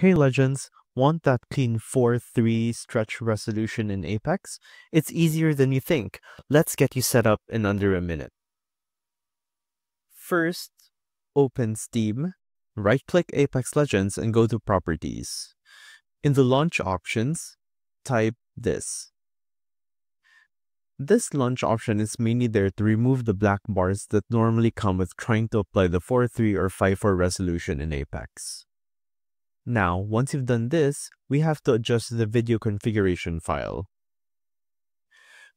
Hey Legends, want that clean 4:3 stretch resolution in Apex? It's easier than you think. Let's get you set up in under a minute. First, open Steam, right-click Apex Legends and go to Properties. In the Launch Options, type this. This launch option is mainly there to remove the black bars that normally come with trying to apply the 4:3 or 5:4 resolution in Apex. Now, once you've done this, we have to adjust the video configuration file.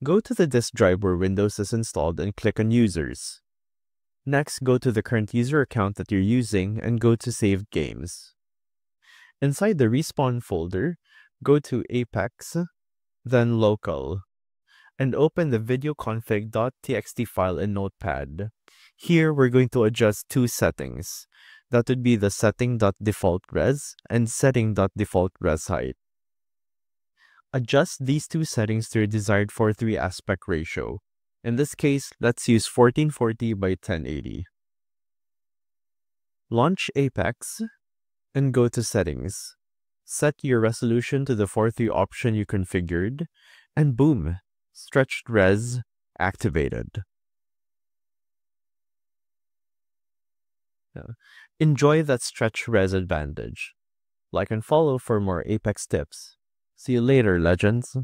Go to the disk drive where Windows is installed and click on Users. Next, go to the current user account that you're using and go to Saved Games. Inside the Respawn folder, go to Apex, then Local, and open the videoconfig.txt file in Notepad. Here, we're going to adjust two settings. That would be the setting.defaultRes and setting.defaultResHeight. Adjust these two settings to your desired 4:3 aspect ratio. In this case, let's use 1440 by 1080. Launch Apex and go to Settings. Set your resolution to the 4:3 option you configured, and boom! Stretched res activated. Enjoy that stretch res advantage. Like and follow for more Apex tips. See you later, Legends.